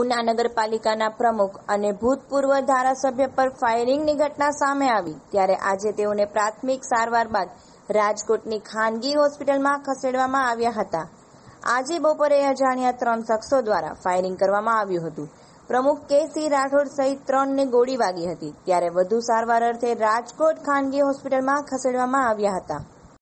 ઉના નગરપાલિકાના પ્રમુખ અને ભૂતપૂર્વ ધારાસભ્ય પર ફાયરિંગની ઘટના સામે આવી ત્યારે આજે તેઓને પ્રાથમિક સારવાર બાદ રાજકોટની ખાનગી હોસ્પિટલમાં ખસેડવામાં આવ્યા હતા। આજે બપોરે અજાણ્યા 3 શખ્સો દ્વારા ફાયરિંગ કરવામાં આવ્યું હતું। प्रमुख के सी राठौड़ सहित 3 ने गोली वागी हती त्यारे वधु सारवार अर्थे राजकोट खानगी होस्पिटल में खसेडवामां आव्या हता।